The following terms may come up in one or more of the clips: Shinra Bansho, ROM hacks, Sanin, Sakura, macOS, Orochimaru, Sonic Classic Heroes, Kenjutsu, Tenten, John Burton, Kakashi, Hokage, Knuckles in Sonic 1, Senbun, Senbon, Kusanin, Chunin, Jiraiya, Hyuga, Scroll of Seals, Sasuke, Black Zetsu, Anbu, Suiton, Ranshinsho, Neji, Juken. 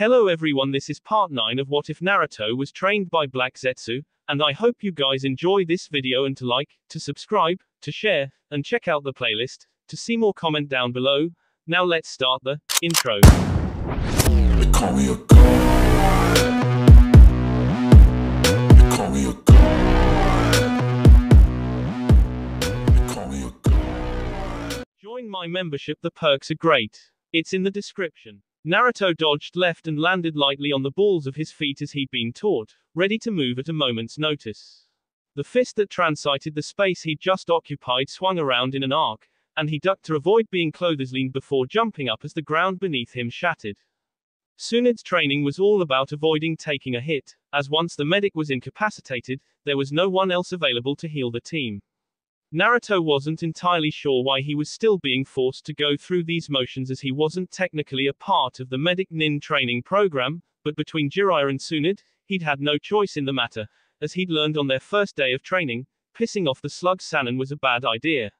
Hello everyone, this is part 9 of What If Naruto Was Trained by Black Zetsu, and I hope you guys enjoy this video and to like, to subscribe, to share, and check out the playlist. To see more, comment down below. Now let's start the intro. They call me a god. They call me a god. They call me a god. Join my membership, the perks are great. It's in the description. Naruto dodged left and landed lightly on the balls of his feet as he'd been taught, ready to move at a moment's notice. The fist that transited the space he'd just occupied swung around in an arc, and he ducked to avoid being clotheslined before jumping up as the ground beneath him shattered. Tsunade's training was all about avoiding taking a hit, as once the medic was incapacitated, there was no one else available to heal the team. Naruto wasn't entirely sure why he was still being forced to go through these motions, as he wasn't technically a part of the Medic Nin training program, but between Jiraiya and Tsunade, he'd had no choice in the matter, as he'd learned on their first day of training, pissing off the slug Sanin was a bad idea.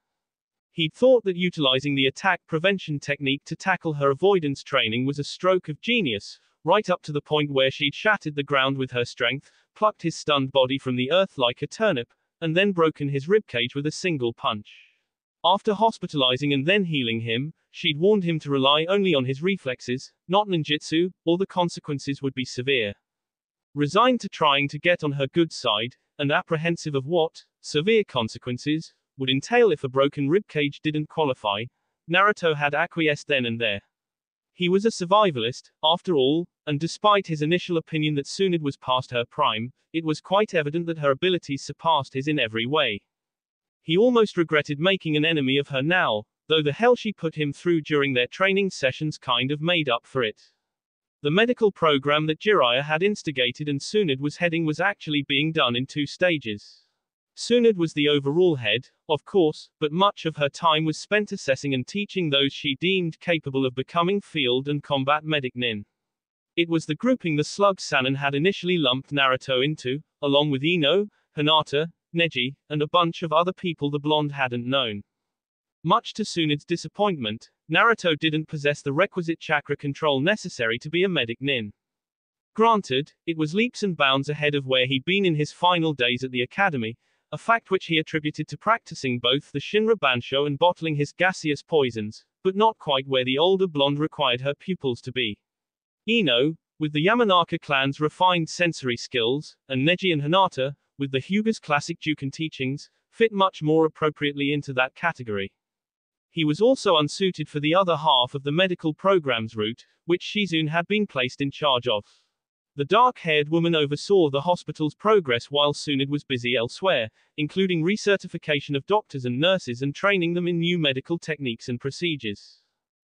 He'd thought that utilizing the attack prevention technique to tackle her avoidance training was a stroke of genius, right up to the point where she'd shattered the ground with her strength, plucked his stunned body from the earth like a turnip, and then broken his ribcage with a single punch. After hospitalizing and then healing him, she'd warned him to rely only on his reflexes, not ninjutsu, or the consequences would be severe. Resigned to trying to get on her good side, and apprehensive of what severe consequences would entail if a broken ribcage didn't qualify, Naruto had acquiesced then and there. He was a survivalist, after all, and despite his initial opinion that Tsunade was past her prime, it was quite evident that her abilities surpassed his in every way. He almost regretted making an enemy of her now, though the hell she put him through during their training sessions kind of made up for it. The medical program that Jiraiya had instigated and Tsunade was heading was actually being done in two stages. Tsunade was the overall head, of course, but much of her time was spent assessing and teaching those she deemed capable of becoming field and combat medic nin. It was the grouping the slug Sanin had initially lumped Naruto into, along with Ino, Hinata, Neji, and a bunch of other people the blonde hadn't known. Much to Tsunade's disappointment, Naruto didn't possess the requisite chakra control necessary to be a medic nin. Granted, it was leaps and bounds ahead of where he'd been in his final days at the academy, a fact which he attributed to practicing both the Shinra Bansho and bottling his gaseous poisons, but not quite where the older blonde required her pupils to be. Ino, with the Yamanaka clan's refined sensory skills, and Neji and Hinata, with the Hyuga's classic Juken teachings, fit much more appropriately into that category. He was also unsuited for the other half of the medical program's route, which Shizune had been placed in charge of. The dark-haired woman oversaw the hospital's progress while Tsunade was busy elsewhere, including recertification of doctors and nurses and training them in new medical techniques and procedures.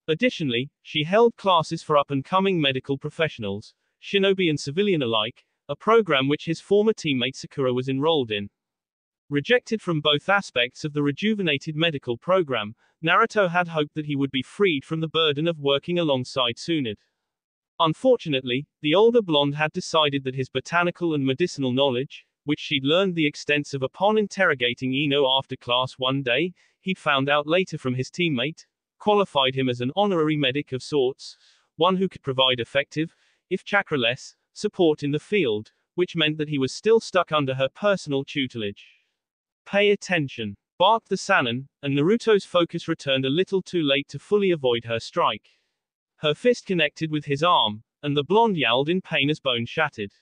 Additionally, she held classes for up-and-coming medical professionals, shinobi and civilian alike, a program which his former teammate Sakura was enrolled in. Rejected from both aspects of the rejuvenated medical program, Naruto had hoped that he would be freed from the burden of working alongside Tsunade. Unfortunately, the older blonde had decided that his botanical and medicinal knowledge, which she'd learned the extent of upon interrogating Ino after class one day, he'd found out later from his teammate, qualified him as an honorary medic of sorts, one who could provide effective, if chakra-less, support in the field, which meant that he was still stuck under her personal tutelage. Pay attention, barked the Sanin, and Naruto's focus returned a little too late to fully avoid her strike. Her fist connected with his arm, and the blonde yowled in pain as bone shattered.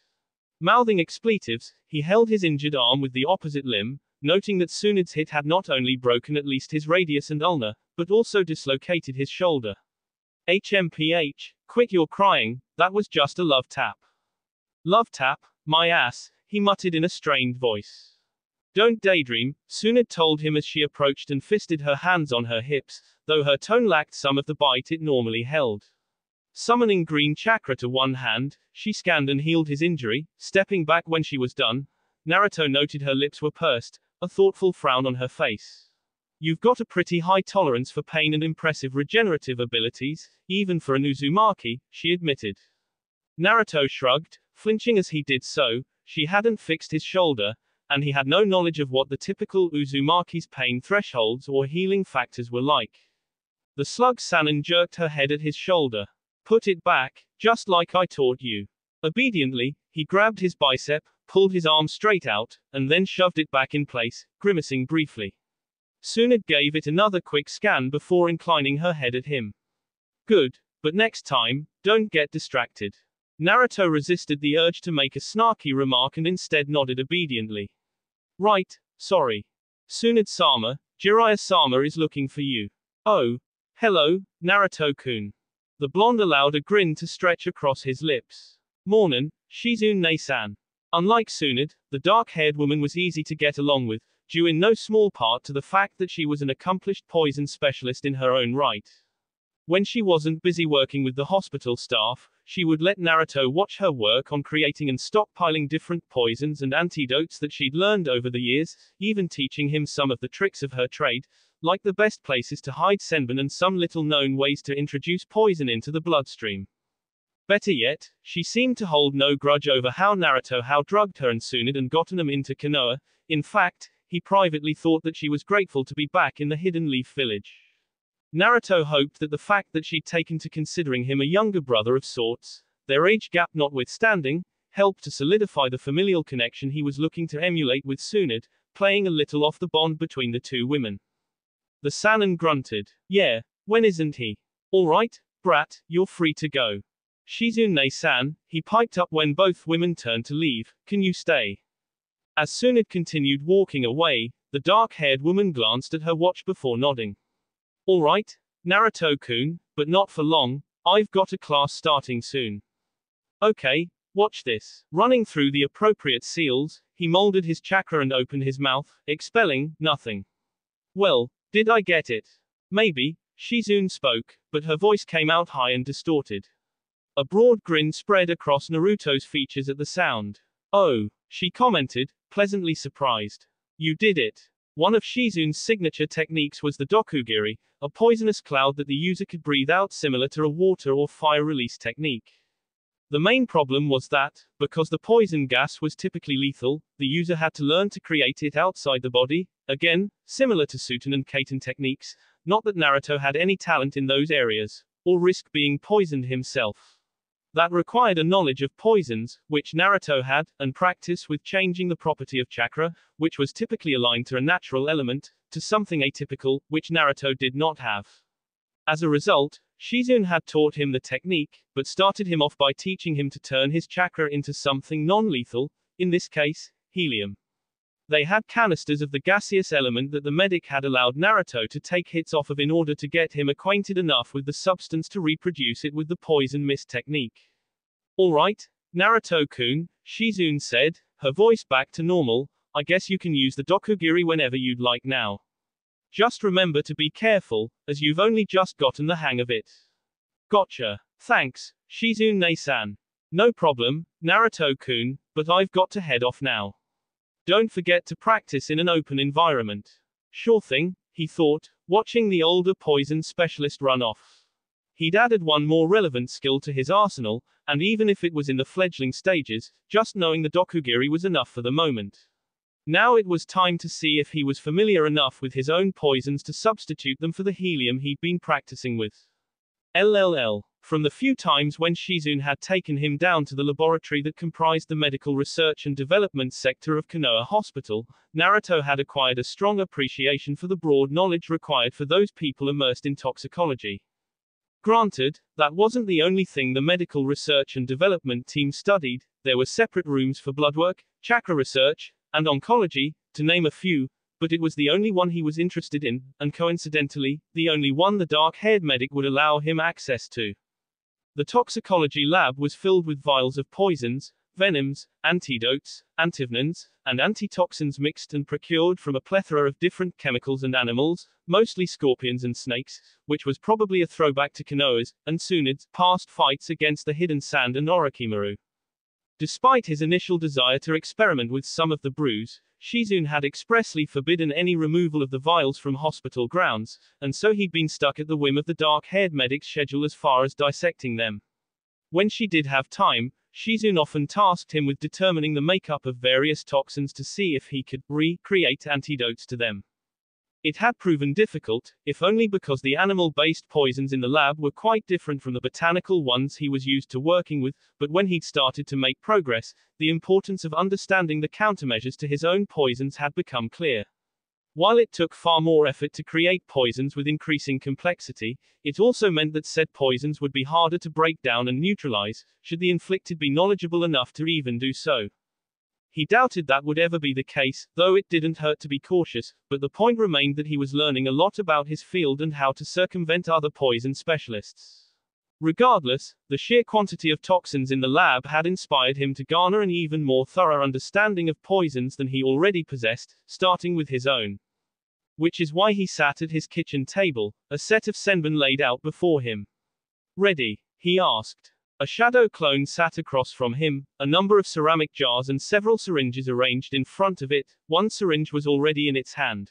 Mouthing expletives, he held his injured arm with the opposite limb, noting that Tsunade's hit had not only broken at least his radius and ulna, but also dislocated his shoulder. HMPH, quit your crying, that was just a love tap. Love tap, my ass, he muttered in a strained voice. Don't daydream, Tsunade told him as she approached and fisted her hands on her hips, though her tone lacked some of the bite it normally held. Summoning green chakra to one hand, she scanned and healed his injury, stepping back when she was done. Naruto noted her lips were pursed, a thoughtful frown on her face. You've got a pretty high tolerance for pain and impressive regenerative abilities, even for an Uzumaki, she admitted. Naruto shrugged, flinching as he did so. She hadn't fixed his shoulder, and he had no knowledge of what the typical Uzumaki's pain thresholds or healing factors were like. The slug Sanin jerked her head at his shoulder. Put it back, just like I taught you. Obediently, he grabbed his bicep, pulled his arm straight out, and then shoved it back in place, grimacing briefly. Tsunade gave it another quick scan before inclining her head at him. Good, but next time, don't get distracted. Naruto resisted the urge to make a snarky remark and instead nodded obediently. Right, sorry. Tsunade-sama, Jiraiya-sama is looking for you. Oh. Hello, Naruto-kun. The blonde allowed a grin to stretch across his lips. Mornin', Shizune-san. Unlike Tsunade, the dark-haired woman was easy to get along with, due in no small part to the fact that she was an accomplished poison specialist in her own right. When she wasn't busy working with the hospital staff, she would let Naruto watch her work on creating and stockpiling different poisons and antidotes that she'd learned over the years, even teaching him some of the tricks of her trade, like the best places to hide senbon and some little-known ways to introduce poison into the bloodstream. Better yet, she seemed to hold no grudge over how Naruto drugged her and Tsunade and gotten him into Konoha. In fact, he privately thought that she was grateful to be back in the Hidden Leaf village. Naruto hoped that the fact that she'd taken to considering him a younger brother of sorts, their age gap notwithstanding, helped to solidify the familial connection he was looking to emulate with Tsunade, playing a little off the bond between the two women. The Sanin grunted. Yeah, when isn't he? All right, brat, you're free to go. Shizune-san, he piped up when both women turned to leave, can you stay? As Tsunade continued walking away, the dark-haired woman glanced at her watch before nodding. All right, Naruto-kun, but not for long, I've got a class starting soon. Okay, watch this. Running through the appropriate seals, he molded his chakra and opened his mouth, expelling nothing. Well, did I get it? Maybe, Shizune spoke, but her voice came out high and distorted. A broad grin spread across Naruto's features at the sound. Oh, she commented, pleasantly surprised. You did it. One of Shizune's signature techniques was the Dokugiri, a poisonous cloud that the user could breathe out similar to a water or fire release technique. The main problem was that, because the poison gas was typically lethal, the user had to learn to create it outside the body, again, similar to Suiton and Katon techniques, not that Naruto had any talent in those areas, or risk being poisoned himself. That required a knowledge of poisons, which Naruto had, and practice with changing the property of chakra, which was typically aligned to a natural element, to something atypical, which Naruto did not have. As a result, Shizune had taught him the technique, but started him off by teaching him to turn his chakra into something non-lethal, in this case, helium. They had canisters of the gaseous element that the medic had allowed Naruto to take hits off of in order to get him acquainted enough with the substance to reproduce it with the poison mist technique. All right, Naruto-kun, Shizune said, her voice back to normal, I guess you can use the Dokugiri whenever you'd like now. Just remember to be careful, as you've only just gotten the hang of it. Gotcha. Thanks, Shizune-san. No problem, Naruto-kun, but I've got to head off now. Don't forget to practice in an open environment. Sure thing, he thought, watching the older poison specialist run off. He'd added one more relevant skill to his arsenal, and even if it was in the fledgling stages, just knowing the Dokugiri was enough for the moment. Now it was time to see if he was familiar enough with his own poisons to substitute them for the helium he'd been practicing with. From the few times when Shizune had taken him down to the laboratory that comprised the medical research and development sector of Konoha Hospital, Naruto had acquired a strong appreciation for the broad knowledge required for those people immersed in toxicology. Granted, that wasn't the only thing the medical research and development team studied. There were separate rooms for bloodwork, chakra research, and oncology, to name a few, but it was the only one he was interested in, and coincidentally, the only one the dark-haired medic would allow him access to. The toxicology lab was filled with vials of poisons, venoms, antidotes, antivenins, and antitoxins mixed and procured from a plethora of different chemicals and animals, mostly scorpions and snakes, which was probably a throwback to Konoha's and Tsunade's past fights against the Hidden Sand and Orochimaru. Despite his initial desire to experiment with some of the brews, Shizune had expressly forbidden any removal of the vials from hospital grounds, and so he'd been stuck at the whim of the dark-haired medic's schedule as far as dissecting them. When she did have time, Shizune often tasked him with determining the makeup of various toxins to see if he could recreate antidotes to them. It had proven difficult, if only because the animal-based poisons in the lab were quite different from the botanical ones he was used to working with, but when he'd started to make progress, the importance of understanding the countermeasures to his own poisons had become clear. While it took far more effort to create poisons with increasing complexity, it also meant that said poisons would be harder to break down and neutralize, should the inflicted be knowledgeable enough to even do so. He doubted that would ever be the case, though it didn't hurt to be cautious, but the point remained that he was learning a lot about his field and how to circumvent other poison specialists. Regardless, the sheer quantity of toxins in the lab had inspired him to garner an even more thorough understanding of poisons than he already possessed, starting with his own. Which is why he sat at his kitchen table, a set of senbon laid out before him. "Ready?" he asked. A shadow clone sat across from him, a number of ceramic jars and several syringes arranged in front of it. One syringe was already in its hand.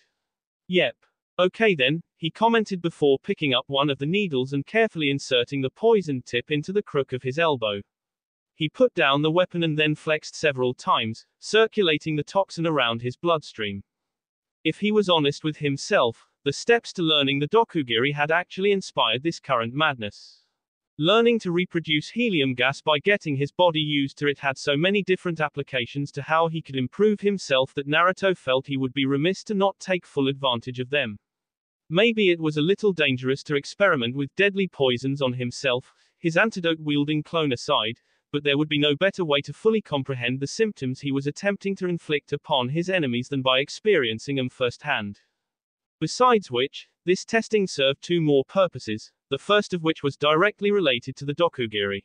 "Yep. Okay then," he commented before picking up one of the needles and carefully inserting the poisoned tip into the crook of his elbow. He put down the weapon and then flexed several times, circulating the toxin around his bloodstream. If he was honest with himself, the steps to learning the Dokugiri had actually inspired this current madness. Learning to reproduce helium gas by getting his body used to it had so many different applications to how he could improve himself that Naruto felt he would be remiss to not take full advantage of them. Maybe it was a little dangerous to experiment with deadly poisons on himself, his antidote-wielding clone aside, but there would be no better way to fully comprehend the symptoms he was attempting to inflict upon his enemies than by experiencing them firsthand. Besides which, this testing served two more purposes, the first of which was directly related to the Dokugiri.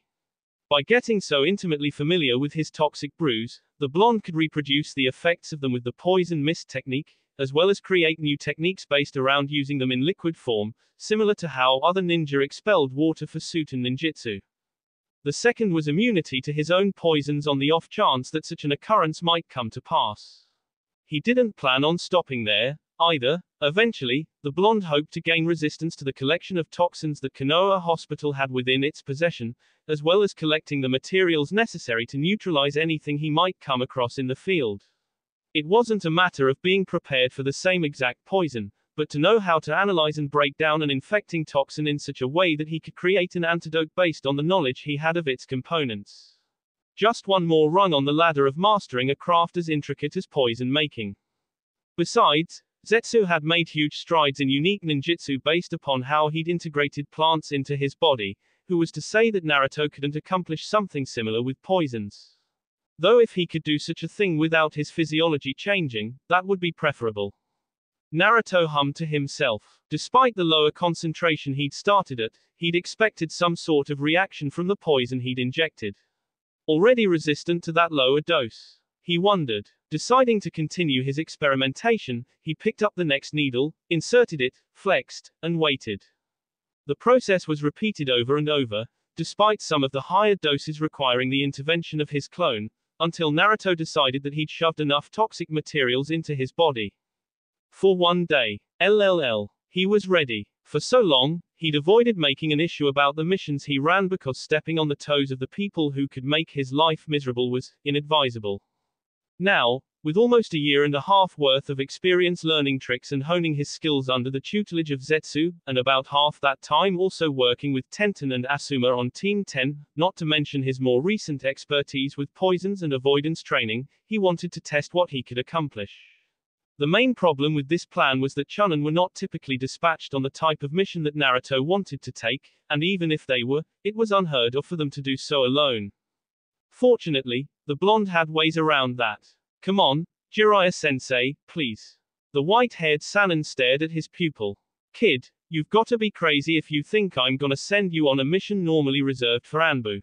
By getting so intimately familiar with his toxic brews, the blonde could reproduce the effects of them with the poison mist technique, as well as create new techniques based around using them in liquid form, similar to how other ninja expelled water for Suiton ninjutsu. The second was immunity to his own poisons on the off chance that such an occurrence might come to pass. He didn't plan on stopping there, either. Eventually, the blonde hoped to gain resistance to the collection of toxins that Konoha Hospital had within its possession, as well as collecting the materials necessary to neutralize anything he might come across in the field. It wasn't a matter of being prepared for the same exact poison, but to know how to analyze and break down an infecting toxin in such a way that he could create an antidote based on the knowledge he had of its components. Just one more rung on the ladder of mastering a craft as intricate as poison making. Besides, Zetsu had made huge strides in unique ninjutsu based upon how he'd integrated plants into his body, who was to say that Naruto couldn't accomplish something similar with poisons. Though if he could do such a thing without his physiology changing, that would be preferable. Naruto hummed to himself. Despite the lower concentration he'd started at, he'd expected some sort of reaction from the poison he'd injected. Already resistant to that lower dose, he wondered. Deciding to continue his experimentation, he picked up the next needle, inserted it, flexed, and waited. The process was repeated over and over, despite some of the higher doses requiring the intervention of his clone, until Naruto decided that he'd shoved enough toxic materials into his body. For one day. He was ready. For so long, he'd avoided making an issue about the missions he ran because stepping on the toes of the people who could make his life miserable was inadvisable. Now, with almost a year and a half worth of experience learning tricks and honing his skills under the tutelage of Zetsu, and about half that time also working with Tenten and Asuma on Team 10, not to mention his more recent expertise with poisons and avoidance training, he wanted to test what he could accomplish. The main problem with this plan was that Chunin were not typically dispatched on the type of mission that Naruto wanted to take, and even if they were, it was unheard of for them to do so alone. Fortunately, the blonde had ways around that. "Come on, Jiraiya-sensei, please." The white-haired Sanin stared at his pupil. "Kid, you've gotta be crazy if you think I'm gonna send you on a mission normally reserved for Anbu."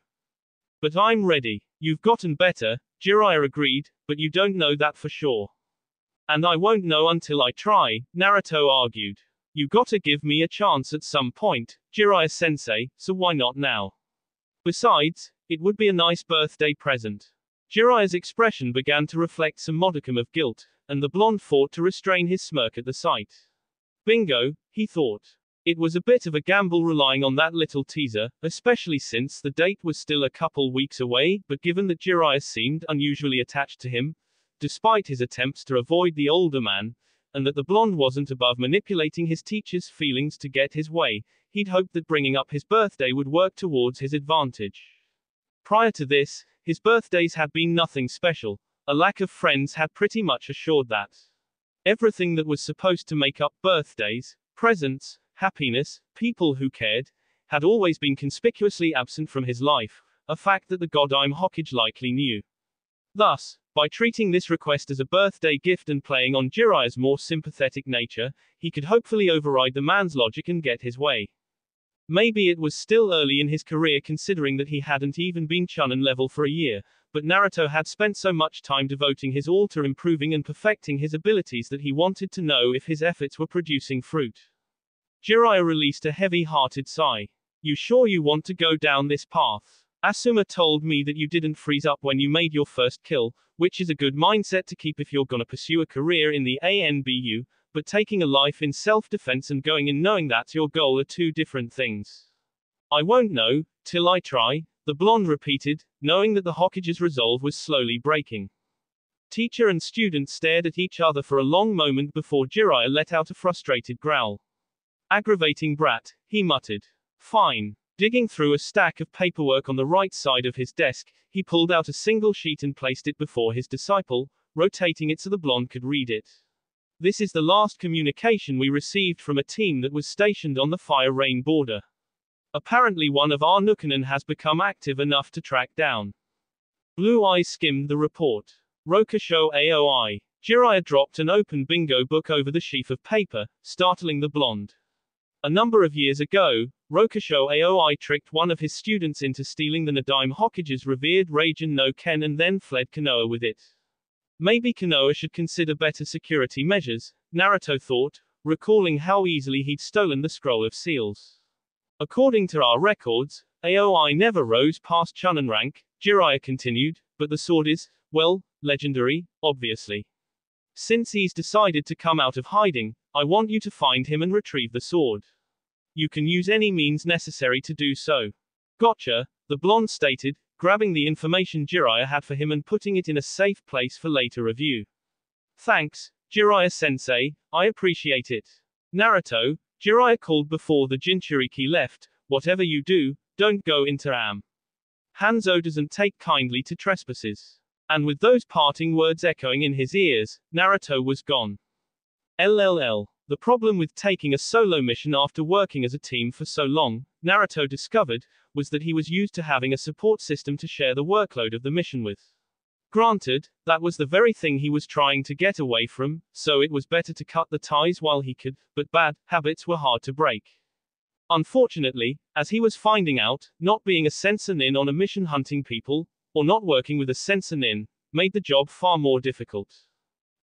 "But I'm ready." "You've gotten better," Jiraiya agreed, "but you don't know that for sure." "And I won't know until I try," Naruto argued. "You gotta give me a chance at some point, Jiraiya-sensei, so why not now? Besides, it would be a nice birthday present." Jiraiya's expression began to reflect some modicum of guilt, and the blonde fought to restrain his smirk at the sight. Bingo, he thought. It was a bit of a gamble relying on that little teaser, especially since the date was still a couple weeks away, but given that Jiraiya seemed unusually attached to him, despite his attempts to avoid the older man, and that the blonde wasn't above manipulating his teacher's feelings to get his way, he'd hoped that bringing up his birthday would work towards his advantage. Prior to this, his birthdays had been nothing special. A lack of friends had pretty much assured that everything that was supposed to make up birthdays, presents, happiness, people who cared, had always been conspicuously absent from his life, a fact that the goddamn Hokage likely knew. Thus, by treating this request as a birthday gift and playing on Jiraiya's more sympathetic nature, he could hopefully override the man's logic and get his way. Maybe it was still early in his career considering that he hadn't even been Chunin level for a year, but Naruto had spent so much time devoting his all to improving and perfecting his abilities that he wanted to know if his efforts were producing fruit. Jiraiya released a heavy-hearted sigh. "You sure you want to go down this path? Asuma told me that you didn't freeze up when you made your first kill, which is a good mindset to keep if you're gonna pursue a career in the ANBU, but taking a life in self-defense and going in knowing that's your goal are two different things." "I won't know, till I try," the blonde repeated, knowing that the Hokage's resolve was slowly breaking. Teacher and student stared at each other for a long moment before Jiraiya let out a frustrated growl. "Aggravating brat," he muttered. "Fine." Digging through a stack of paperwork on the right side of his desk, he pulled out a single sheet and placed it before his disciple, rotating it so the blonde could read it. "This is the last communication we received from a team that was stationed on the Fire Rain border. Apparently one of our Nukanen has become active enough to track down." Blue Eyes skimmed the report. "Rokusho Aoi." Jiraiya dropped an open bingo book over the sheaf of paper, startling the blonde. A number of years ago, Rokusho Aoi tricked one of his students into stealing the Nadaime Hokage's revered Raijin No Ken and then fled Konoha with it. Maybe Konoha should consider better security measures, Naruto thought, recalling how easily he'd stolen the Scroll of Seals. "According to our records, Aoi never rose past Chunin rank," Jiraiya continued, "but the sword is, well, legendary, obviously. Since he's decided to come out of hiding, I want you to find him and retrieve the sword. You can use any means necessary to do so." "Gotcha," the blonde stated, grabbing the information Jiraiya had for him and putting it in a safe place for later review. "Thanks, Jiraiya-sensei, I appreciate it." "Naruto," Jiraiya called before the Jinchuriki left, "whatever you do, don't go into Ame. Hanzo doesn't take kindly to trespasses." And with those parting words echoing in his ears, Naruto was gone. LLL. The problem with taking a solo mission after working as a team for so long, Naruto discovered, was that he was used to having a support system to share the workload of the mission with. Granted, that was the very thing he was trying to get away from, so it was better to cut the ties while he could, but bad habits were hard to break. Unfortunately, as he was finding out, not being a sensenin on a mission hunting people, or not working with a sensenin, made the job far more difficult.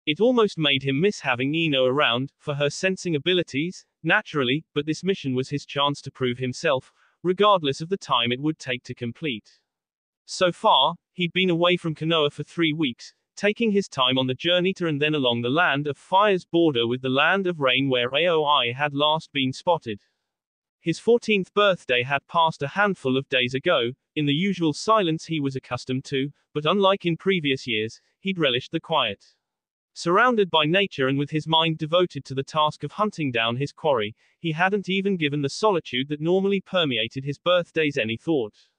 It almost made him miss having Ino around, for her sensing abilities, naturally, but this mission was his chance to prove himself, regardless of the time it would take to complete. So far, he'd been away from Konoha for 3 weeks, taking his time on the journey to and then along the Land of Fire's border with the Land of Rain where Aoi had last been spotted. His 14th birthday had passed a handful of days ago, in the usual silence he was accustomed to, but unlike in previous years, he'd relished the quiet. Surrounded by nature and with his mind devoted to the task of hunting down his quarry, he hadn't even given the solitude that normally permeated his birthdays any thought.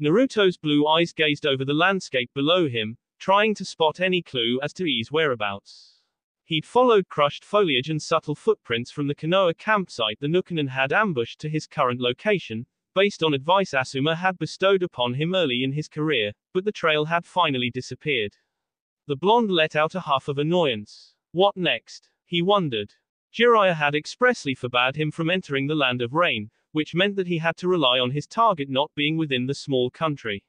Naruto's blue eyes gazed over the landscape below him, trying to spot any clue as to I's whereabouts. He'd followed crushed foliage and subtle footprints from the Konoha campsite the Nukanen had ambushed to his current location, based on advice Asuma had bestowed upon him early in his career, but the trail had finally disappeared. The blonde let out a huff of annoyance. What next? He wondered. Jiraiya had expressly forbade him from entering the Land of Rain, which meant that he had to rely on his target not being within the small country.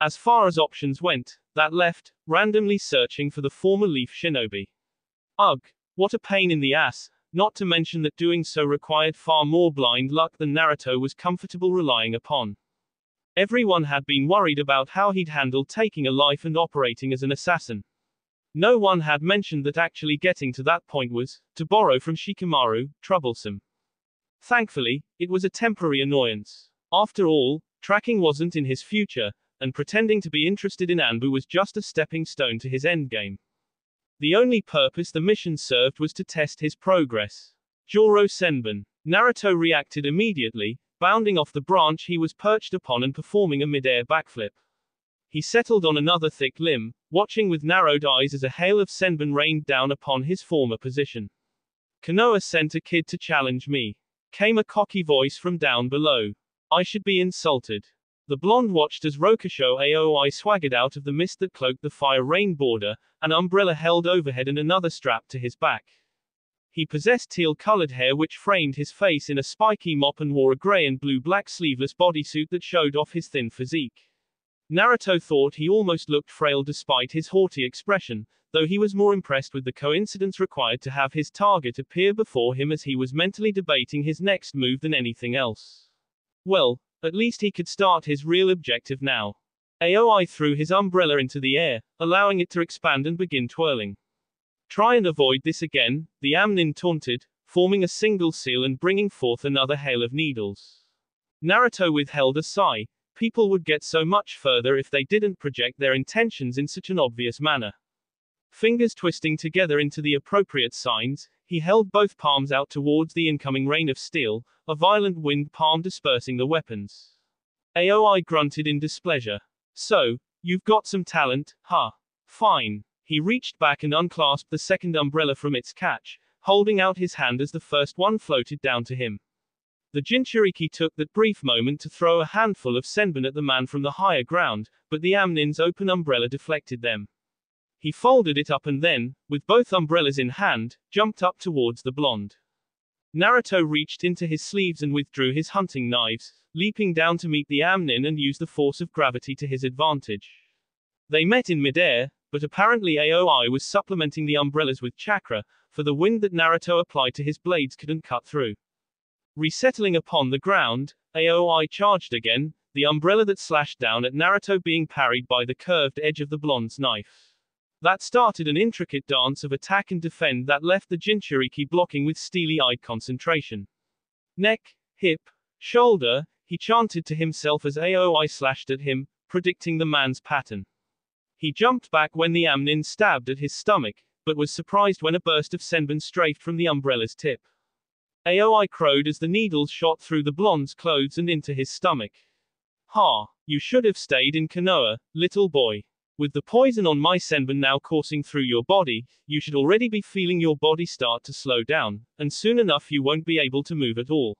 As far as options went, that left, randomly searching for the former Leaf Shinobi. Ugh, what a pain in the ass, not to mention that doing so required far more blind luck than Naruto was comfortable relying upon. Everyone had been worried about how he'd handled taking a life and operating as an assassin. No one had mentioned that actually getting to that point was, to borrow from Shikamaru, troublesome. Thankfully, it was a temporary annoyance. After all, tracking wasn't in his future, and pretending to be interested in Anbu was just a stepping stone to his endgame. The only purpose the mission served was to test his progress. Joro Senbun. Naruto reacted immediately, bounding off the branch he was perched upon and performing a mid-air backflip. He settled on another thick limb, watching with narrowed eyes as a hail of Senbun rained down upon his former position. Konoha sent a kid to challenge me, came a cocky voice from down below. I should be insulted. The blonde watched as Rokusho Aoi swaggered out of the mist that cloaked the fire rain border, an umbrella held overhead and another strapped to his back. He possessed teal-colored hair which framed his face in a spiky mop and wore a gray and blue-black sleeveless bodysuit that showed off his thin physique. Naruto thought he almost looked frail despite his haughty expression, though he was more impressed with the coincidence required to have his target appear before him as he was mentally debating his next move than anything else. Well, at least he could start his real objective now. Aoi threw his umbrella into the air, allowing it to expand and begin twirling. Try and avoid this again, the Amnin taunted, forming a single seal and bringing forth another hail of needles. Naruto withheld a sigh. People would get so much further if they didn't project their intentions in such an obvious manner. Fingers twisting together into the appropriate signs, he held both palms out towards the incoming rain of steel, a violent wind palm dispersing the weapons. Aoi grunted in displeasure. So, you've got some talent, huh? Fine. He reached back and unclasped the second umbrella from its catch, holding out his hand as the first one floated down to him. The Jinchuriki took that brief moment to throw a handful of Senbun at the man from the higher ground, but the Amnin's open umbrella deflected them. He folded it up and then, with both umbrellas in hand, jumped up towards the blonde. Naruto reached into his sleeves and withdrew his hunting knives, leaping down to meet the Amnin and use the force of gravity to his advantage. They met in midair, but apparently Aoi was supplementing the umbrellas with chakra, for the wind that Naruto applied to his blades couldn't cut through. Resettling upon the ground, Aoi charged again, the umbrella that slashed down at Naruto being parried by the curved edge of the blonde's knife. That started an intricate dance of attack and defend that left the Jinchuriki blocking with steely-eyed concentration. Neck, hip, shoulder, he chanted to himself as Aoi slashed at him, predicting the man's pattern. He jumped back when the Amnin stabbed at his stomach, but was surprised when a burst of Senbun strafed from the umbrella's tip. Aoi crowed as the needles shot through the blonde's clothes and into his stomach. Ha! You should have stayed in Konoha, little boy. With the poison on my Senbun now coursing through your body, you should already be feeling your body start to slow down, and soon enough you won't be able to move at all.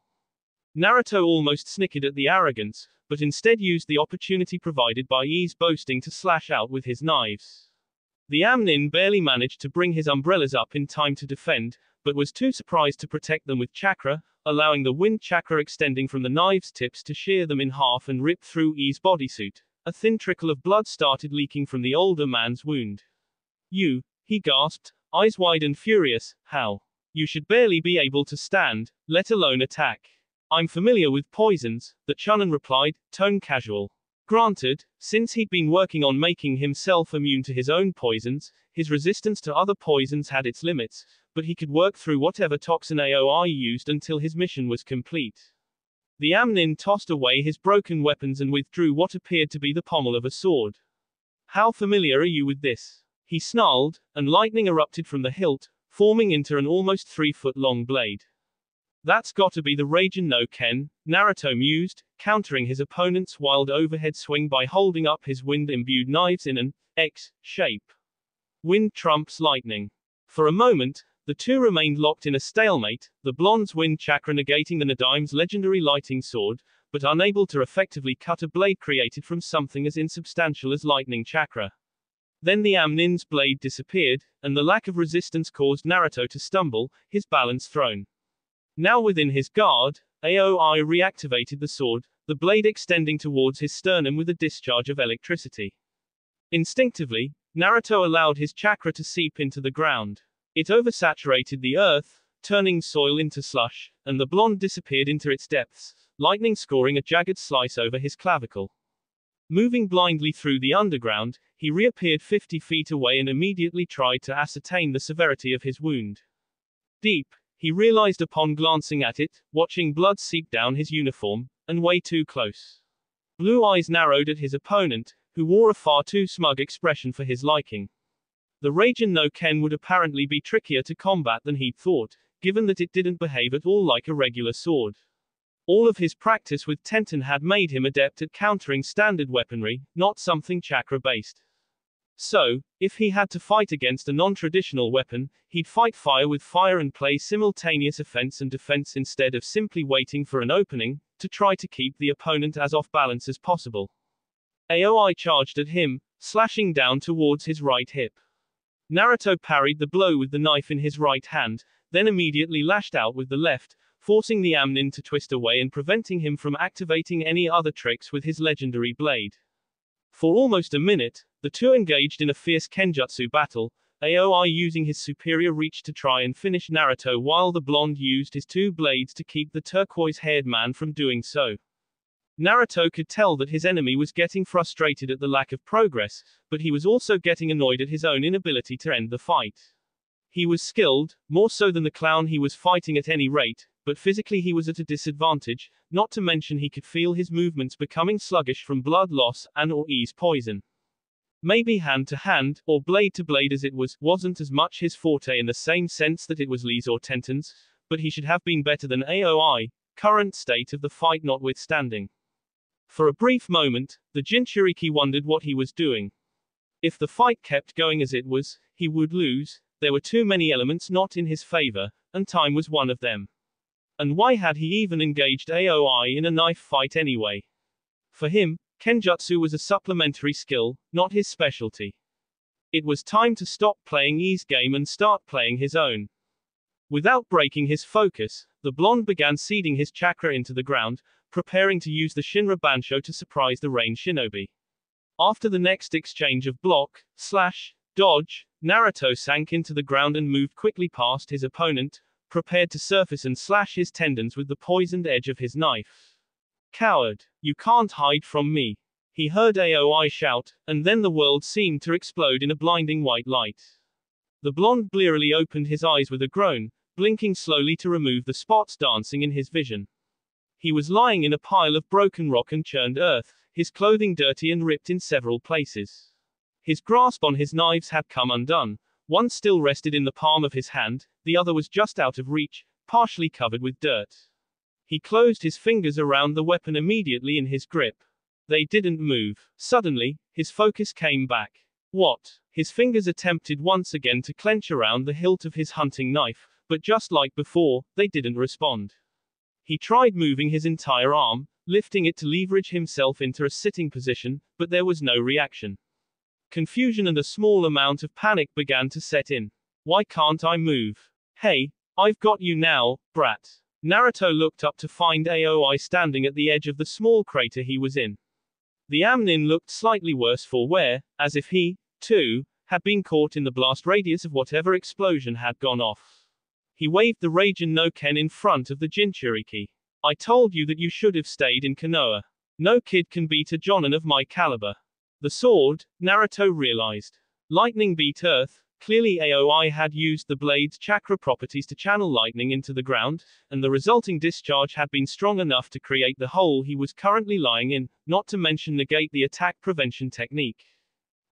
Naruto almost snickered at the arrogance, but instead used the opportunity provided by E's boasting to slash out with his knives. The Amnin barely managed to bring his umbrellas up in time to defend, but was too surprised to protect them with chakra, allowing the wind chakra extending from the knives' tips to shear them in half and rip through E's bodysuit. A thin trickle of blood started leaking from the older man's wound. You, he gasped, eyes wide and furious, how? You should barely be able to stand, let alone attack. I'm familiar with poisons, the Chunin replied, tone casual. Granted, since he'd been working on making himself immune to his own poisons, his resistance to other poisons had its limits, but he could work through whatever toxin Aoi used until his mission was complete. The Amnin tossed away his broken weapons and withdrew what appeared to be the pommel of a sword. How familiar are you with this? He snarled, and lightning erupted from the hilt, forming into an almost 3-foot-long blade. That's gotta be the Raijin No Ken, Naruto mused, countering his opponent's wild overhead swing by holding up his wind-imbued knives in an X shape. Wind trumps lightning. For a moment, the two remained locked in a stalemate, the blonde's wind chakra negating the Nadime's legendary lighting sword, but unable to effectively cut a blade created from something as insubstantial as lightning chakra. Then the Amnin's blade disappeared, and the lack of resistance caused Naruto to stumble, his balance thrown. Now within his guard, Aoi reactivated the sword, the blade extending towards his sternum with a discharge of electricity. Instinctively, Naruto allowed his chakra to seep into the ground. It oversaturated the earth, turning soil into slush, and the blonde disappeared into its depths, lightning scoring a jagged slice over his clavicle. Moving blindly through the underground, he reappeared 50 feet away and immediately tried to ascertain the severity of his wound. Deep, he realized upon glancing at it, watching blood seep down his uniform, and way too close. Blue eyes narrowed at his opponent, who wore a far too smug expression for his liking. The Raijin No Ken would apparently be trickier to combat than he'd thought, given that it didn't behave at all like a regular sword. All of his practice with Tenten had made him adept at countering standard weaponry, not something chakra-based. So, if he had to fight against a non-traditional weapon, he'd fight fire with fire and play simultaneous offense and defense instead of simply waiting for an opening, to try to keep the opponent as off-balance as possible. Aoi charged at him, slashing down towards his right hip. Naruto parried the blow with the knife in his right hand, then immediately lashed out with the left, forcing the Amnin to twist away and preventing him from activating any other tricks with his legendary blade. For almost a minute, the two engaged in a fierce kenjutsu battle, Aoi using his superior reach to try and finish Naruto while the blonde used his two blades to keep the turquoise-haired man from doing so. Naruto could tell that his enemy was getting frustrated at the lack of progress, but he was also getting annoyed at his own inability to end the fight. He was skilled, more so than the clown he was fighting at any rate, but physically he was at a disadvantage, not to mention he could feel his movements becoming sluggish from blood loss and/or ease poison. Maybe hand-to-hand, or blade-to-blade as it was, wasn't as much his forte in the same sense that it was Lee's or Tenten's, but he should have been better than Aoi, current state of the fight notwithstanding. For a brief moment, the Jinchuriki wondered what he was doing. If the fight kept going as it was, he would lose. There were too many elements not in his favor, and time was one of them. And why had he even engaged Aoi in a knife fight anyway? For him, Kenjutsu was a supplementary skill, not his specialty. It was time to stop playing E's game and start playing his own. Without breaking his focus, the blonde began seeding his chakra into the ground, preparing to use the Shinra Bansho to surprise the Rain Shinobi. After the next exchange of block, slash, dodge, Naruto sank into the ground and moved quickly past his opponent, prepared to surface and slash his tendons with the poisoned edge of his knife. "Coward, you can't hide from me," he heard Aoi shout, and then the world seemed to explode in a blinding white light. The blonde blearily opened his eyes with a groan, blinking slowly to remove the spots dancing in his vision. He was lying in a pile of broken rock and churned earth, his clothing dirty and ripped in several places. His grasp on his knives had come undone, one still rested in the palm of his hand, the other was just out of reach, partially covered with dirt. He closed his fingers around the weapon immediately in his grip. They didn't move. Suddenly, his focus came back. What? His fingers attempted once again to clench around the hilt of his hunting knife, but just like before, they didn't respond. He tried moving his entire arm, lifting it to leverage himself into a sitting position, but there was no reaction. Confusion and a small amount of panic began to set in. "Why can't I move? Hey, I've got you now, brat." Naruto looked up to find Aoi standing at the edge of the small crater he was in. The Amnin looked slightly worse for wear, as if he, too, had been caught in the blast radius of whatever explosion had gone off. He waved the Raijin No Ken in front of the Jinchuriki. "I told you that you should have stayed in Konoha. No kid can beat a jonin of my caliber." The sword, Naruto realized. Lightning beat earth, clearly Aoi had used the blade's chakra properties to channel lightning into the ground, and the resulting discharge had been strong enough to create the hole he was currently lying in, not to mention negate the attack prevention technique.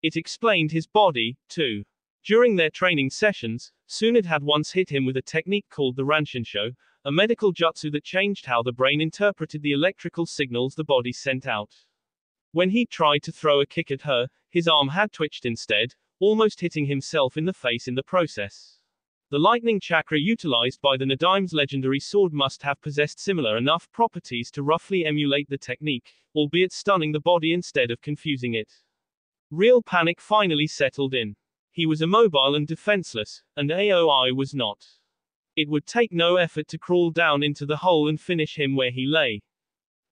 It explained his body, too. During their training sessions, Tsunade had once hit him with a technique called the Ranshinsho, a medical jutsu that changed how the brain interpreted the electrical signals the body sent out. When he tried to throw a kick at her, his arm had twitched instead, almost hitting himself in the face in the process. The lightning chakra utilized by the Nadime's legendary sword must have possessed similar enough properties to roughly emulate the technique, albeit stunning the body instead of confusing it. Real panic finally settled in. He was immobile and defenseless, and Aoi was not. It would take no effort to crawl down into the hole and finish him where he lay.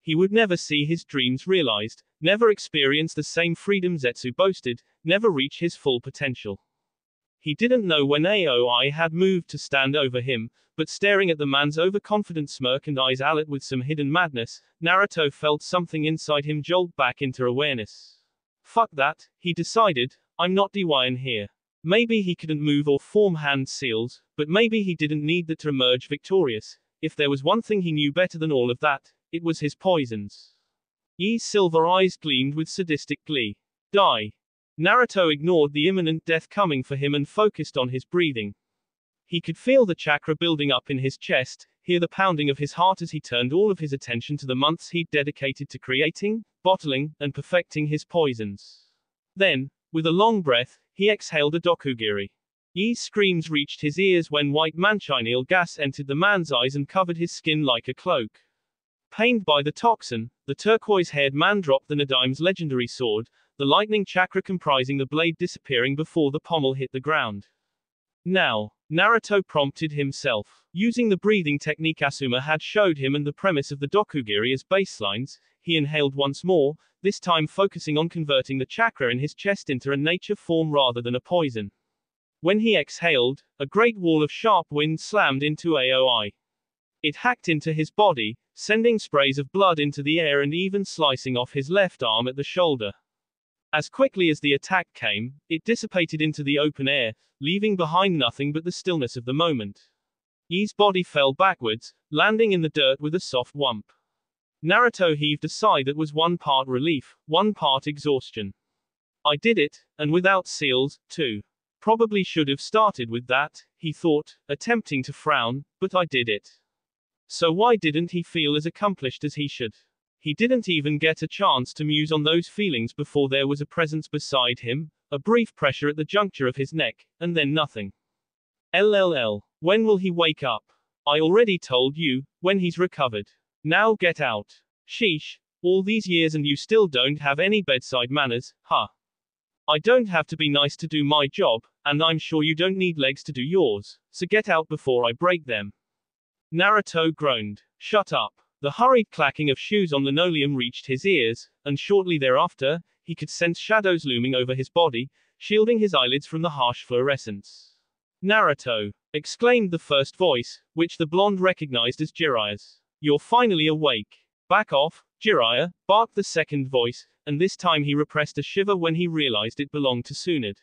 He would never see his dreams realized, never experience the same freedom Zetsu boasted, never reach his full potential. He didn't know when Aoi had moved to stand over him, but staring at the man's overconfident smirk and eyes alert with some hidden madness, Naruto felt something inside him jolt back into awareness. "Fuck that," he decided. "I'm not Dewyan here." Maybe he couldn't move or form hand seals, but maybe he didn't need that to emerge victorious. If there was one thing he knew better than all of that, it was his poisons. Ye's silver eyes gleamed with sadistic glee. "Die." Naruto ignored the imminent death coming for him and focused on his breathing. He could feel the chakra building up in his chest, hear the pounding of his heart as he turned all of his attention to the months he'd dedicated to creating, bottling, and perfecting his poisons. Then, with a long breath, he exhaled a Dokugiri. Yi's screams reached his ears when white manchineel gas entered the man's eyes and covered his skin like a cloak. Pained by the toxin, the turquoise-haired man dropped the Nadime's legendary sword, the lightning chakra comprising the blade disappearing before the pommel hit the ground. Now, Naruto prompted himself. Using the breathing technique Asuma had showed him and the premise of the Dokugiri as baselines, he inhaled once more, this time focusing on converting the chakra in his chest into a nature form rather than a poison. When he exhaled, a great wall of sharp wind slammed into Aoi. It hacked into his body, sending sprays of blood into the air and even slicing off his left arm at the shoulder. As quickly as the attack came, it dissipated into the open air, leaving behind nothing but the stillness of the moment. Yi's body fell backwards, landing in the dirt with a soft whump. Naruto heaved a sigh that was one part relief, one part exhaustion. I did it, and without seals, too. Probably should have started with that, he thought, attempting to frown, but I did it. So why didn't he feel as accomplished as he should? He didn't even get a chance to muse on those feelings before there was a presence beside him, a brief pressure at the juncture of his neck, and then nothing. LLL. When will he wake up? I already told you, when he's recovered. Now get out. Sheesh, all these years and you still don't have any bedside manners, huh? I don't have to be nice to do my job, and I'm sure you don't need legs to do yours, so get out before I break them. Naruto groaned. Shut up. The hurried clacking of shoes on linoleum reached his ears, and shortly thereafter, he could sense shadows looming over his body, shielding his eyelids from the harsh fluorescence. Naruto! Exclaimed the first voice, which the blonde recognized as Jiraiya's. You're finally awake. Back off, Jiraiya, barked the second voice, and this time he repressed a shiver when he realized it belonged to Tsunade.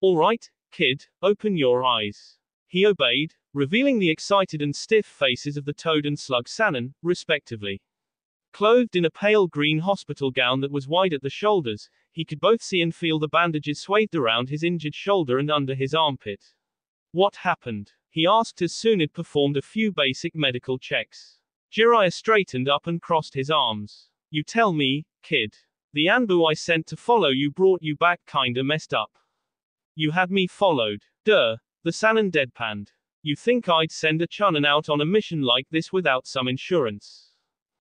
All right, kid, open your eyes. He obeyed, revealing the excited and stiff faces of the toad and slug Sanin, respectively. Clothed in a pale green hospital gown that was wide at the shoulders, he could both see and feel the bandages swathed around his injured shoulder and under his armpit. What happened? He asked as Tsunade performed a few basic medical checks. Jiraiya straightened up and crossed his arms. You tell me, kid. The Anbu I sent to follow you brought you back kinda messed up. You had me followed. Duh. The Sanin deadpanned. You think I'd send a Chunin out on a mission like this without some insurance?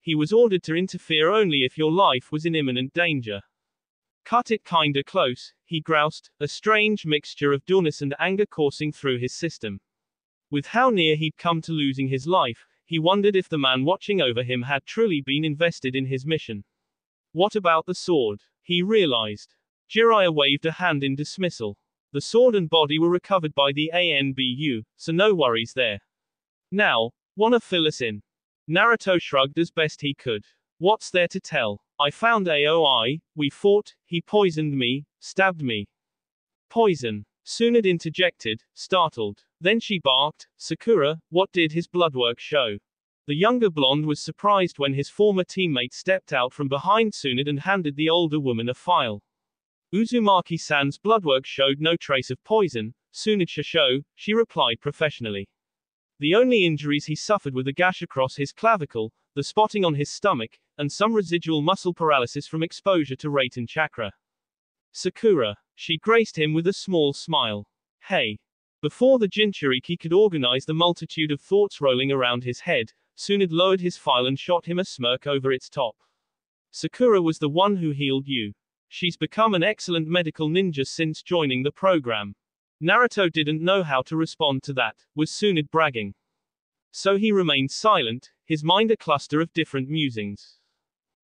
He was ordered to interfere only if your life was in imminent danger. Cut it kinda close, he groused, a strange mixture of dullness and anger coursing through his system. With how near he'd come to losing his life, he wondered if the man watching over him had truly been invested in his mission. What about the sword? He realized. Jiraiya waved a hand in dismissal. The sword and body were recovered by the ANBU, so no worries there. Now, wanna fill us in? Naruto shrugged as best he could. What's there to tell? I found Aoi, we fought, he poisoned me, stabbed me. Poison. Tsunade interjected, startled. Then she barked, Sakura, what did his bloodwork show? The younger blonde was surprised when his former teammate stepped out from behind Tsunade and handed the older woman a file. Uzumaki-san's bloodwork showed no trace of poison, Tsunade Shisho, she replied professionally. The only injuries he suffered were the gash across his clavicle, the spotting on his stomach, and some residual muscle paralysis from exposure to Raiton chakra. Sakura. She graced him with a small smile. Hey. Before the Jinchuriki could organize the multitude of thoughts rolling around his head, Tsunade lowered his file and shot him a smirk over its top. Sakura was the one who healed you. She's become an excellent medical ninja since joining the program. Naruto didn't know how to respond to that, was Tsunade bragging. So he remained silent, his mind a cluster of different musings.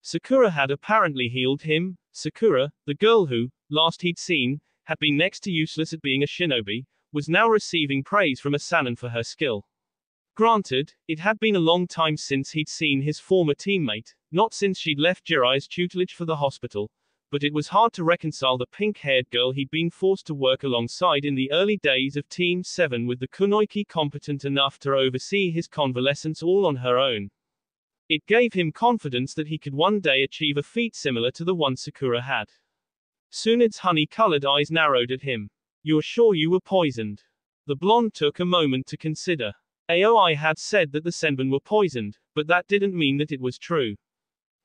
Sakura had apparently healed him. Sakura, the girl who, last he'd seen, had been next to useless at being a shinobi, was now receiving praise from a Sanin for her skill. Granted, it had been a long time since he'd seen his former teammate, not since she'd left Jiraiya's tutelage for the hospital, but it was hard to reconcile the pink-haired girl he'd been forced to work alongside in the early days of Team 7 with the kunoiki competent enough to oversee his convalescence all on her own. It gave him confidence that he could one day achieve a feat similar to the one Sakura had. Tsunade's honey-colored eyes narrowed at him. You're sure you were poisoned? The blonde took a moment to consider. Aoi had said that the Senbon were poisoned, but that didn't mean that it was true.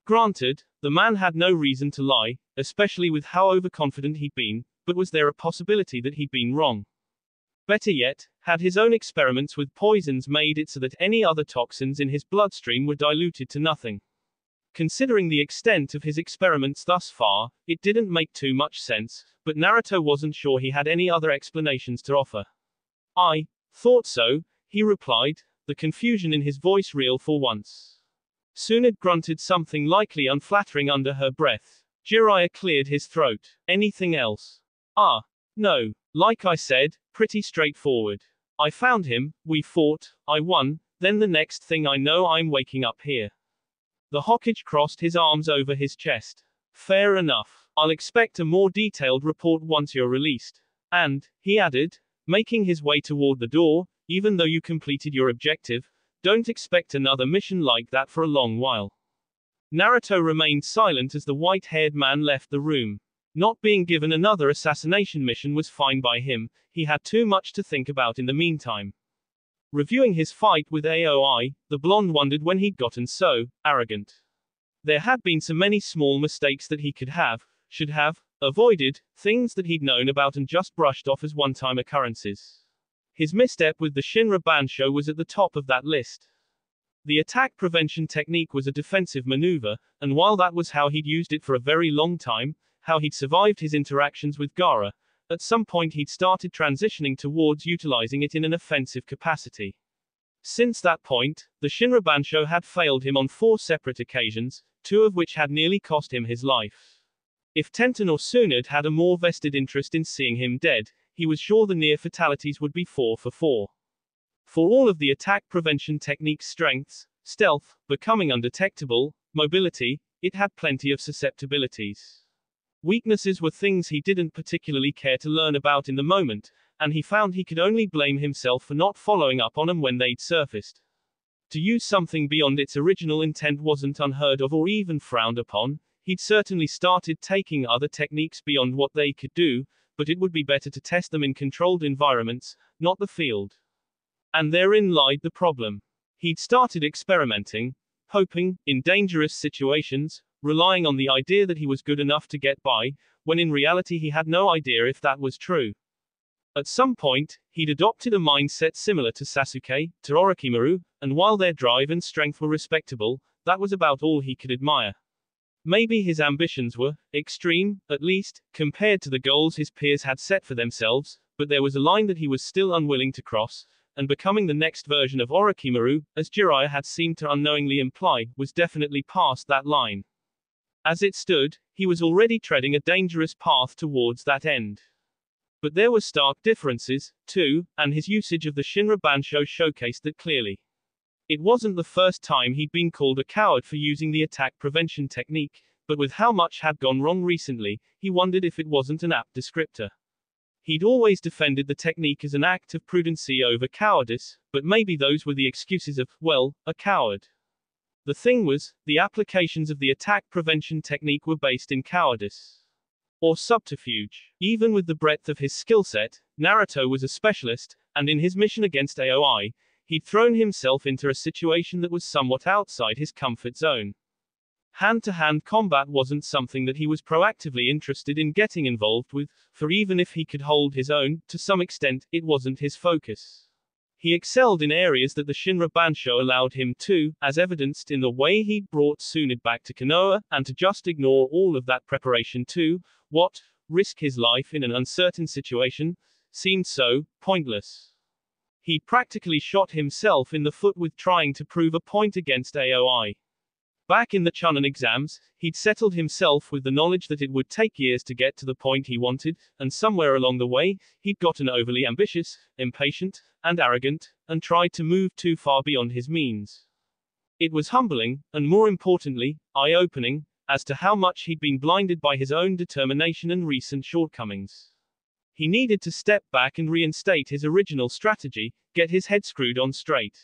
Granted, the man had no reason to lie, especially with how overconfident he'd been, but was there a possibility that he'd been wrong? Better yet, had his own experiments with poisons made it so that any other toxins in his bloodstream were diluted to nothing? Considering the extent of his experiments thus far, it didn't make too much sense, but Naruto wasn't sure he had any other explanations to offer. I thought so, he replied, the confusion in his voice real for once. Tsunade grunted something likely unflattering under her breath. Jiraiya cleared his throat. Anything else? No. Like I said, pretty straightforward. I found him, we fought, I won, then the next thing I know I'm waking up here. The Hokage crossed his arms over his chest. Fair enough. I'll expect a more detailed report once you're released. And, he added, making his way toward the door, even though you completed your objective, don't expect another mission like that for a long while. Naruto remained silent as the white-haired man left the room. Not being given another assassination mission was fine by him, he had too much to think about in the meantime. Reviewing his fight with Aoi, the blonde wondered when he'd gotten so arrogant. There had been so many small mistakes that he could have, should have, avoided, things that he'd known about and just brushed off as one-time occurrences. His misstep with the Shinra Bansho was at the top of that list. The attack prevention technique was a defensive maneuver, and while that was how he'd used it for a very long time, how he'd survived his interactions with Gaara, at some point he'd started transitioning towards utilizing it in an offensive capacity. Since that point, the Shinra Bansho had failed him on 4 separate occasions, 2 of which had nearly cost him his life. If Tenten or Tsunade had a more vested interest in seeing him dead, he was sure the near fatalities would be 4 for 4. For all of the attack prevention technique's strengths, stealth, becoming undetectable, mobility, it had plenty of susceptibilities. Weaknesses were things he didn't particularly care to learn about in the moment, and he found he could only blame himself for not following up on them when they'd surfaced. To use something beyond its original intent wasn't unheard of or even frowned upon. He'd certainly started taking other techniques beyond what they could do, but it would be better to test them in controlled environments, not the field. And therein lied the problem. He'd started experimenting, hoping, in dangerous situations, relying on the idea that he was good enough to get by, when in reality he had no idea if that was true. At some point, he'd adopted a mindset similar to Sasuke, to Orochimaru, and while their drive and strength were respectable, that was about all he could admire. Maybe his ambitions were extreme, at least, compared to the goals his peers had set for themselves, but there was a line that he was still unwilling to cross, and becoming the next version of Orochimaru, as Jiraiya had seemed to unknowingly imply, was definitely past that line. As it stood, he was already treading a dangerous path towards that end. But there were stark differences, too, and his usage of the Shinra Bansho showcased that clearly. It wasn't the first time he'd been called a coward for using the attack prevention technique, but with how much had gone wrong recently, he wondered if it wasn't an apt descriptor. He'd always defended the technique as an act of prudency over cowardice, but maybe those were the excuses of, well, a coward. The thing was, the applications of the attack prevention technique were based in cowardice. Or subterfuge. Even with the breadth of his skillset, Naruto was a specialist, and in his mission against Aoi, he'd thrown himself into a situation that was somewhat outside his comfort zone. Hand-to-hand combat wasn't something that he was proactively interested in getting involved with, for even if he could hold his own, to some extent, it wasn't his focus. He excelled in areas that the Shinra Bansho allowed him to, as evidenced in the way he'd brought Tsunade back to Konoha, and to just ignore all of that preparation to, what, risk his life in an uncertain situation, seemed so pointless. He'd practically shot himself in the foot with trying to prove a point against Aoi. Back in the Chunin exams, he'd settled himself with the knowledge that it would take years to get to the point he wanted, and somewhere along the way, he'd gotten overly ambitious, impatient, and arrogant, and tried to move too far beyond his means. It was humbling, and more importantly, eye-opening, as to how much he'd been blinded by his own determination and recent shortcomings. He needed to step back and reinstate his original strategy, get his head screwed on straight.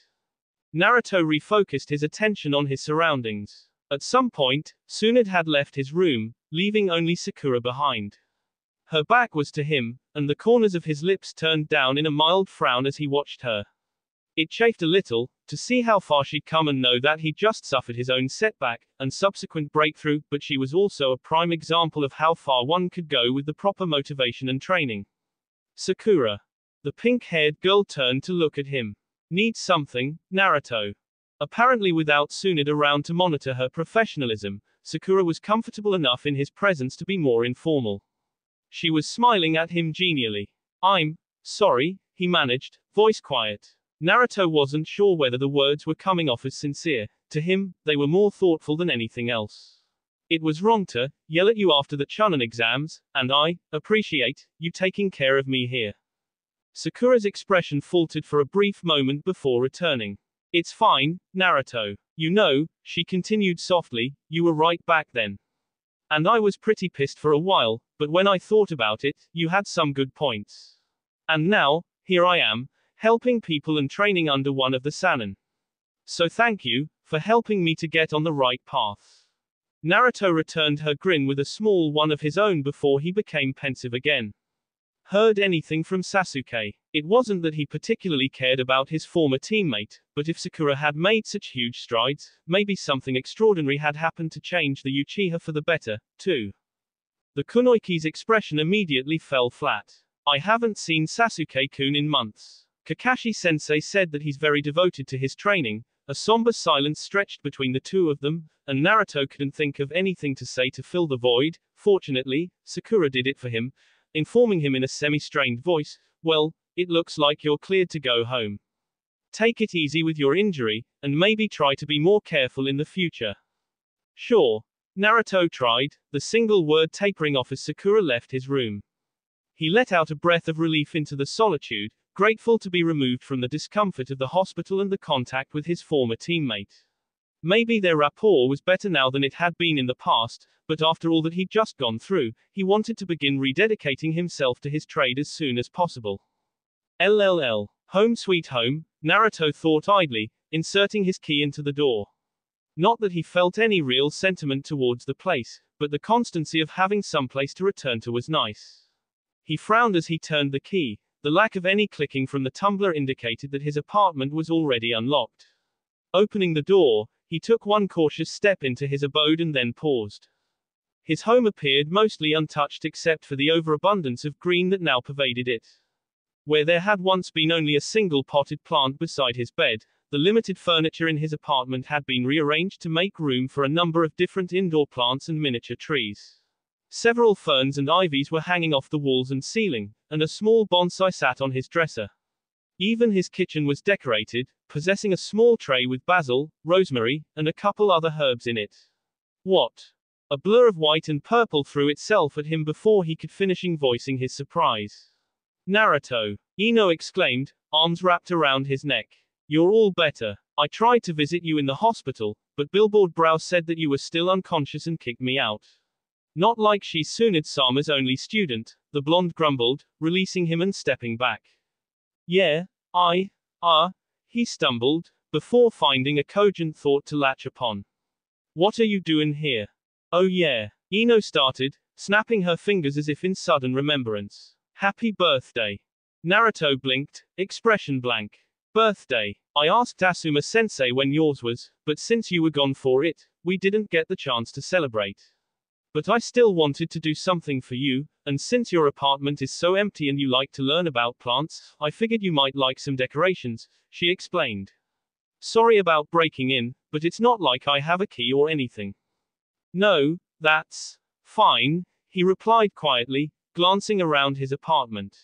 Naruto refocused his attention on his surroundings. At some point, Tsunade had left his room, leaving only Sakura behind. Her back was to him, and the corners of his lips turned down in a mild frown as he watched her. It chafed a little, to see how far she'd come and know that he just suffered his own setback, and subsequent breakthrough, but she was also a prime example of how far one could go with the proper motivation and training. Sakura. The pink-haired girl turned to look at him. Need something, Naruto. Apparently without Tsunade around to monitor her professionalism, Sakura was comfortable enough in his presence to be more informal. She was smiling at him genially. I'm sorry, he managed, voice quiet. Naruto wasn't sure whether the words were coming off as sincere. To him, they were more thoughtful than anything else. It was wrong to yell at you after the Chunin exams, and I appreciate you taking care of me here. Sakura's expression faltered for a brief moment before returning. It's fine, Naruto. You know, she continued softly, you were right back then. And I was pretty pissed for a while, but when I thought about it, you had some good points. And now, here I am, helping people and training under one of the Sanin. So thank you, for helping me to get on the right path. Naruto returned her grin with a small one of his own before he became pensive again. Heard anything from Sasuke? It wasn't that he particularly cared about his former teammate, but if Sakura had made such huge strides, maybe something extraordinary had happened to change the Uchiha for the better, too. The kunoiki's expression immediately fell flat. I haven't seen Sasuke-kun in months. Kakashi-sensei said that he's very devoted to his training. A somber silence stretched between the two of them, and Naruto couldn't think of anything to say to fill the void. Fortunately, Sakura did it for him, informing him in a semi-strained voice, well, it looks like you're cleared to go home. Take it easy with your injury, and maybe try to be more careful in the future. Sure. Naruto tried, the single word tapering off as Sakura left his room. He let out a breath of relief into the solitude, grateful to be removed from the discomfort of the hospital and the contact with his former teammate. Maybe their rapport was better now than it had been in the past, but after all that he'd just gone through, he wanted to begin rededicating himself to his trade as soon as possible. LLL. Home sweet home, Naruto thought idly, inserting his key into the door. Not that he felt any real sentiment towards the place, but the constancy of having someplace to return to was nice. He frowned as he turned the key. The lack of any clicking from the tumbler indicated that his apartment was already unlocked. Opening the door, he took one cautious step into his abode and then paused. His home appeared mostly untouched except for the overabundance of green that now pervaded it. Where there had once been only a single potted plant beside his bed, the limited furniture in his apartment had been rearranged to make room for a number of different indoor plants and miniature trees. Several ferns and ivies were hanging off the walls and ceiling, and a small bonsai sat on his dresser. Even his kitchen was decorated, possessing a small tray with basil, rosemary, and a couple other herbs in it. What? A blur of white and purple threw itself at him before he could finish voicing his surprise. Naruto! Ino exclaimed, arms wrapped around his neck. You're all better. I tried to visit you in the hospital, but Billboard Brow said that you were still unconscious and kicked me out. Not like she's Tsunade-sama's only student, the blonde grumbled, releasing him and stepping back. Yeah, he stumbled, before finding a cogent thought to latch upon. What are you doing here? Oh yeah, Ino started, snapping her fingers as if in sudden remembrance. Happy birthday. Naruto blinked, expression blank. Birthday. I asked Asuma-sensei when yours was, but since you were gone for it, we didn't get the chance to celebrate. But I still wanted to do something for you, and since your apartment is so empty and you like to learn about plants, I figured you might like some decorations, she explained. Sorry about breaking in, but it's not like I have a key or anything. No, that's fine, he replied quietly, glancing around his apartment.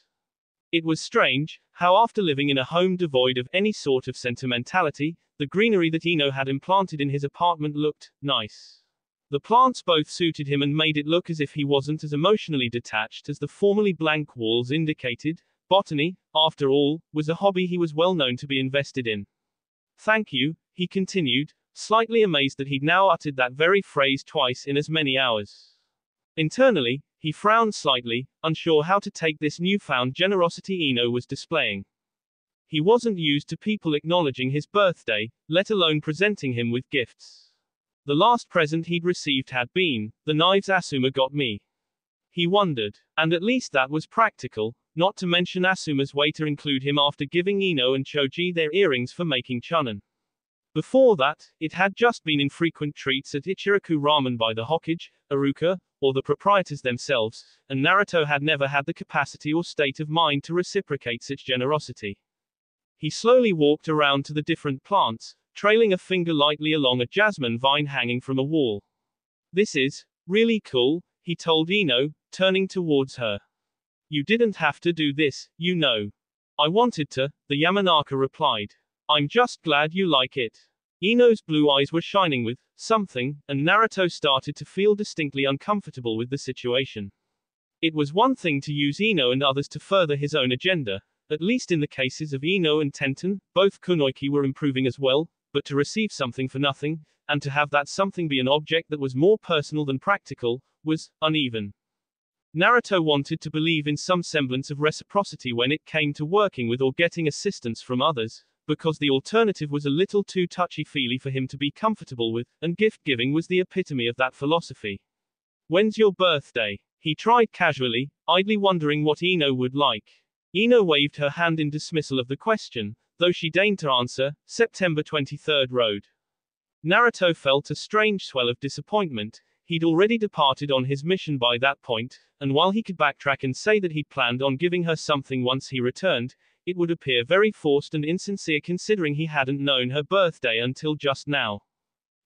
It was strange, how after living in a home devoid of any sort of sentimentality, the greenery that Ino had implanted in his apartment looked nice. The plants both suited him and made it look as if he wasn't as emotionally detached as the formerly blank walls indicated. Botany, after all, was a hobby he was well known to be invested in. Thank you, he continued, slightly amazed that he'd now uttered that very phrase twice in as many hours. Internally, he frowned slightly, unsure how to take this newfound generosity Ino was displaying. He wasn't used to people acknowledging his birthday, let alone presenting him with gifts. The last present he'd received had been the knives Asuma got me. he wondered. And at least that was practical, not to mention Asuma's way to include him after giving Ino and Choji their earrings for making chunin. Before that, it had just been infrequent treats at Ichiraku Ramen by the Hokage, Iruka, or the proprietors themselves, and Naruto had never had the capacity or state of mind to reciprocate such generosity. He slowly walked around to the different plants, trailing a finger lightly along a jasmine vine hanging from a wall. "This is really cool," he told Ino, turning towards her. "You didn't have to do this, you know." "I wanted to," the Yamanaka replied. "I'm just glad you like it." Ino's blue eyes were shining with something, and Naruto started to feel distinctly uncomfortable with the situation. It was one thing to use Ino and others to further his own agenda, at least in the cases of Ino and Tenten, both kunoiki were improving as well, but to receive something for nothing, and to have that something be an object that was more personal than practical, was uneven. Naruto wanted to believe in some semblance of reciprocity when it came to working with or getting assistance from others, because the alternative was a little too touchy-feely for him to be comfortable with, and gift-giving was the epitome of that philosophy. "When's your birthday?" he tried casually, idly wondering what Ino would like. Ino waved her hand in dismissal of the question, though she deigned to answer, "September 23rd Road." Naruto felt a strange swell of disappointment. He'd already departed on his mission by that point, and while he could backtrack and say that he'd planned on giving her something once he returned, it would appear very forced and insincere considering he hadn't known her birthday until just now.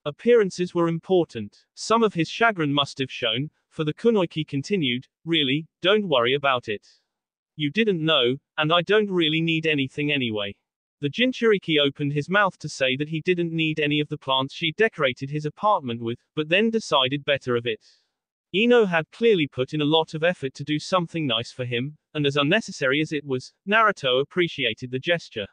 Appearances were important. Some of his chagrin must have shown, for the kunoiki continued, "Really, don't worry about it. You didn't know, and I don't really need anything anyway." The Jinchuriki opened his mouth to say that he didn't need any of the plants she decorated his apartment with, but then decided better of it. Ino had clearly put in a lot of effort to do something nice for him, and as unnecessary as it was, Naruto appreciated the gesture.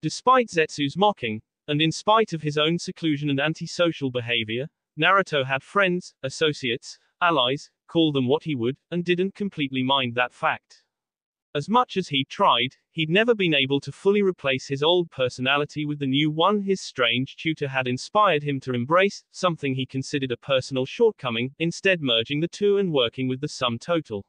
Despite Zetsu's mocking, and in spite of his own seclusion and antisocial behavior, Naruto had friends, associates, allies, call them what he would, and didn't completely mind that fact. As much as he'd tried, he'd never been able to fully replace his old personality with the new one his strange tutor had inspired him to embrace, something he considered a personal shortcoming, instead merging the two and working with the sum total.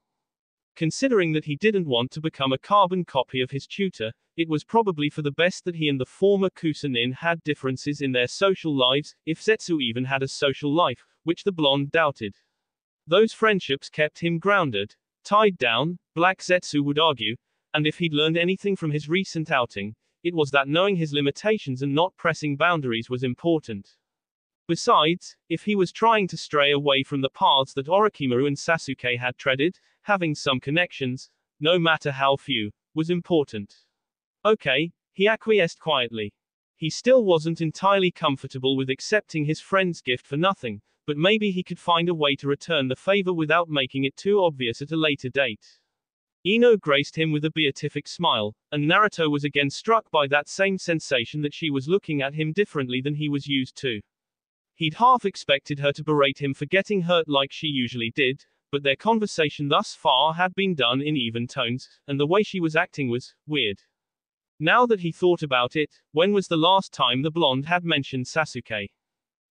Considering that he didn't want to become a carbon copy of his tutor, it was probably for the best that he and the former Kusanin had differences in their social lives, if Zetsu even had a social life, which the blonde doubted. Those friendships kept him grounded. Tied down, Black Zetsu would argue, and if he'd learned anything from his recent outing, it was that knowing his limitations and not pressing boundaries was important. Besides, if he was trying to stray away from the paths that Orochimaru and Sasuke had treaded, having some connections, no matter how few, was important. "Okay," he acquiesced quietly. He still wasn't entirely comfortable with accepting his friend's gift for nothing, but maybe he could find a way to return the favor without making it too obvious at a later date. Ino graced him with a beatific smile, and Naruto was again struck by that same sensation that she was looking at him differently than he was used to. He'd half expected her to berate him for getting hurt like she usually did, but their conversation thus far had been done in even tones, and the way she was acting was weird. Now that he thought about it, when was the last time the blonde had mentioned Sasuke?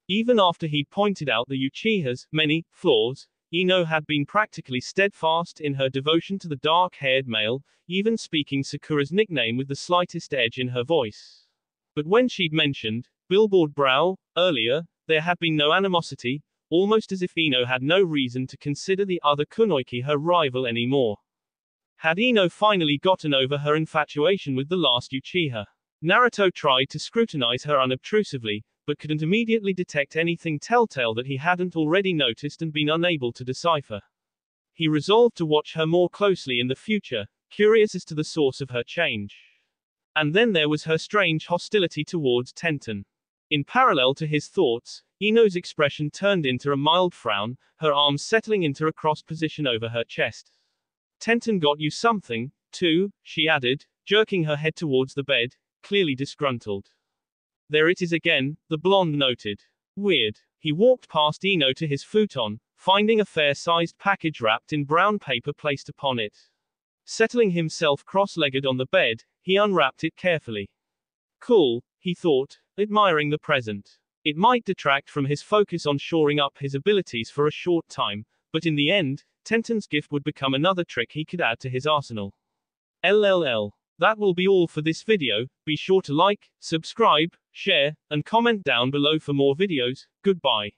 Even after he'd pointed out the Uchiha's many flaws, Ino had been practically steadfast in her devotion to the dark-haired male, even speaking Sakura's nickname with the slightest edge in her voice. But when she'd mentioned Billboard Brow earlier, there had been no animosity, almost as if Ino had no reason to consider the other kunoiki her rival anymore. Had Ino finally gotten over her infatuation with the last Uchiha? Naruto tried to scrutinize her unobtrusively, but couldn't immediately detect anything telltale that he hadn't already noticed and been unable to decipher. He resolved to watch her more closely in the future, curious as to the source of her change. And then there was her strange hostility towards Tenten. In parallel to his thoughts, Ino's expression turned into a mild frown, her arms settling into a crossed position over her chest. "Tenten got you something, too," she added, jerking her head towards the bed, clearly disgruntled. "There it is again," the blonde noted. "Weird." He walked past Ino to his futon, finding a fair-sized package wrapped in brown paper placed upon it. Settling himself cross-legged on the bed, he unwrapped it carefully. "Cool," he thought, admiring the present. It might detract from his focus on shoring up his abilities for a short time, but in the end, Tenten's gift would become another trick he could add to his arsenal. LLL. That will be all for this video. Be sure to like, subscribe, share, and comment down below for more videos. Goodbye.